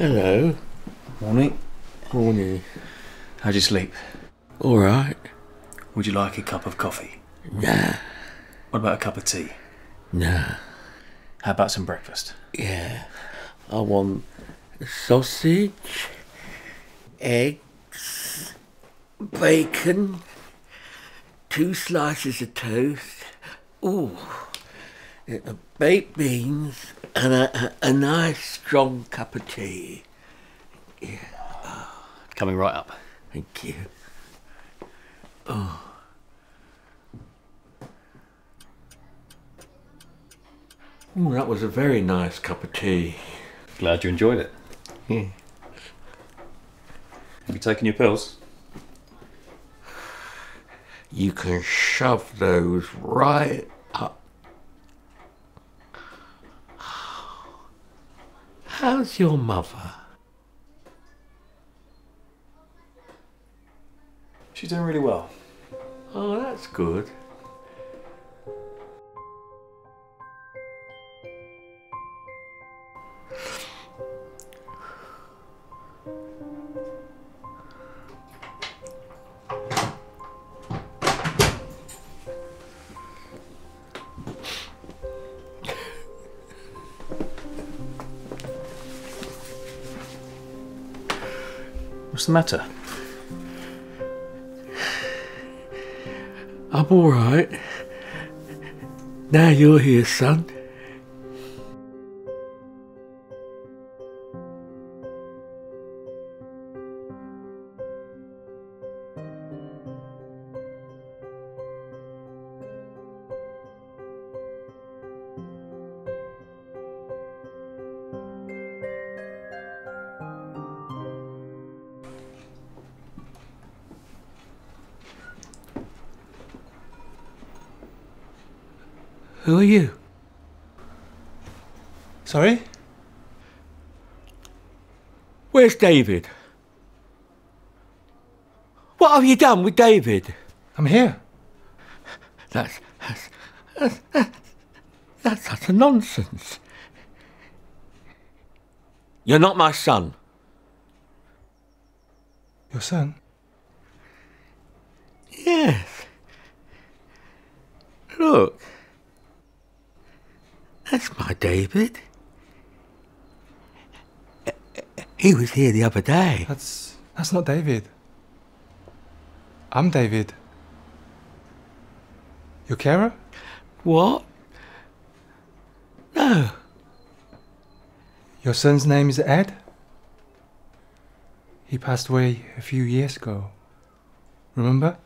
Hello. Morning. Morning. How'd you sleep? All right. Would you like a cup of coffee? Nah. What about a cup of tea? Nah. How about some breakfast? Yeah. I want sausage, eggs, bacon, 2 slices of toast, ooh, baked beans, and a nice strong cup of tea. Yeah. Oh. Coming right up. Thank you. Oh. Ooh, that was a very nice cup of tea. Glad you enjoyed it. Yeah. Have you taken your pills? You can shove those right up. How's your mother? She's doing really well. Oh, that's good. What's the matter? I'm all right. Now you're here, son. Who are you? Sorry? Where's David? What have you done with David? I'm here. That's utter nonsense. You're not my son. Your son? Yes. Look. That's my David. He was here the other day. That's not David. I'm David. Your carer? What? No. Your son's name is Ed? He passed away a few years ago. Remember?